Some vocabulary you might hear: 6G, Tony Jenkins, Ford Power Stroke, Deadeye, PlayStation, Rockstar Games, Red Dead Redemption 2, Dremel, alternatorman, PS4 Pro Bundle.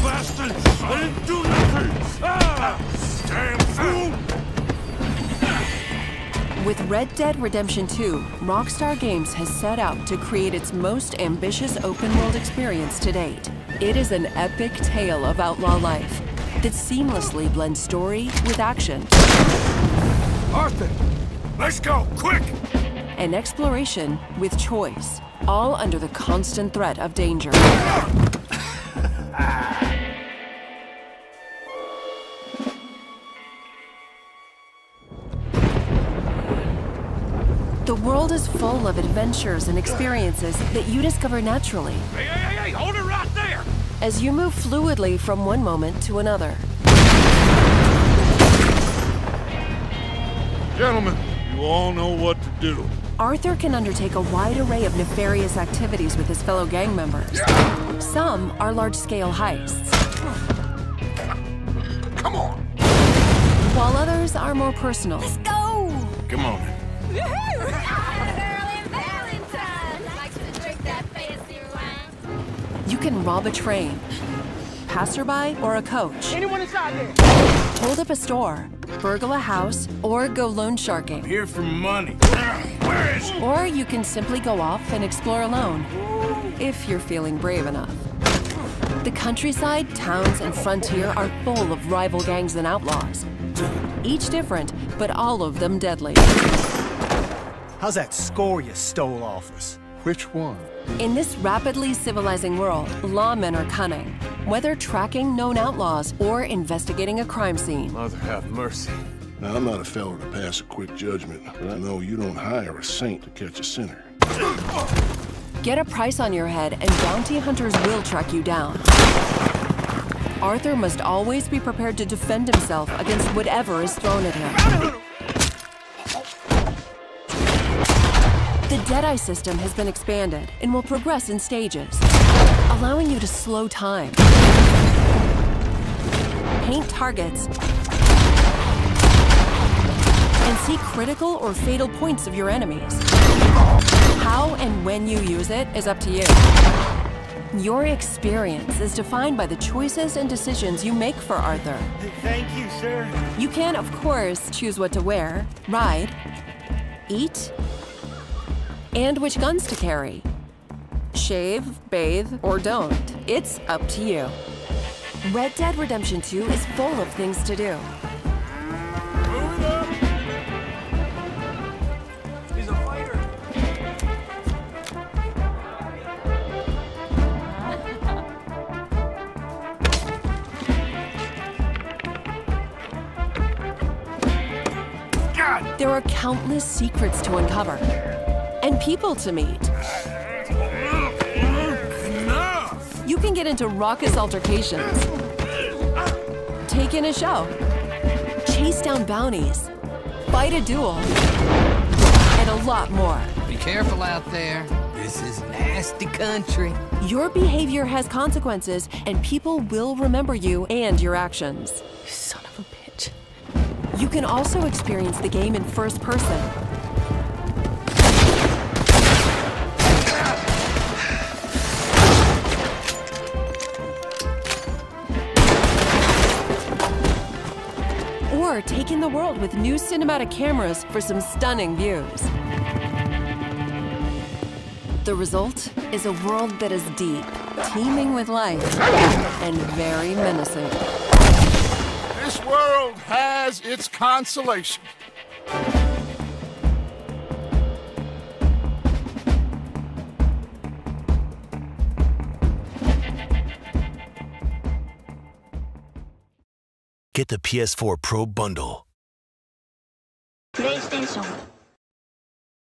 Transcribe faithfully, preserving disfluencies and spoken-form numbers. Bastard! I didn't do nothing! Ah! Damn fool! With Red Dead Redemption two, Rockstar Games has set out to create its most ambitious open-world experience to date. It is an epic tale of outlaw life that seamlessly blends story with action. Arthur! Let's go, quick! An exploration with choice, all under the constant threat of danger. The world is full of adventures and experiences that you discover naturally. Hey, hey, hey, hey, hold it right there! As you move fluidly from one moment to another. Gentlemen, you all know what to do. Arthur can undertake a wide array of nefarious activities with his fellow gang members. Yeah. Some are large-scale heists. Come on! While others are more personal. Let's go! Come on. You can rob a train, passerby, or a coach. Anyone inside there? Hold up a store, burgle a house, or go loan sharking. I'm here for money. Where is it? Or you can simply go off and explore alone, if you're feeling brave enough. The countryside, towns, and frontier are full of rival gangs and outlaws. Each different, but all of them deadly. How's that score you stole off us? Which one? In this rapidly civilizing world, lawmen are cunning, whether tracking known outlaws or investigating a crime scene. Mother have mercy. Now, I'm not a fellow to pass a quick judgment, but I know you don't hire a saint to catch a sinner. Get a price on your head and bounty hunters will track you down. Arthur must always be prepared to defend himself against whatever is thrown at him. The Deadeye system has been expanded and will progress in stages, allowing you to slow time, paint targets, and see critical or fatal points of your enemies. How and when you use it is up to you. Your experience is defined by the choices and decisions you make for Arthur. Thank you, sir. You can, of course, choose what to wear, ride, eat, and which guns to carry. Shave, bathe, or don't. It's up to you. Red Dead Redemption two is full of things to do. Move it up! He's a fighter! God! There are countless secrets to uncover. And people to meet. Enough. You can get into raucous altercations, take in a show, chase down bounties, fight a duel, and a lot more. Be careful out there. This is nasty country. Your behavior has consequences, and people will remember you and your actions. Son of a bitch. You can also experience the game in first person. Or taking the world with new cinematic cameras for some stunning views. The result is a world that is deep, teeming with life, and very menacing. This world has its consolation. Get the P S four Pro Bundle. PlayStation.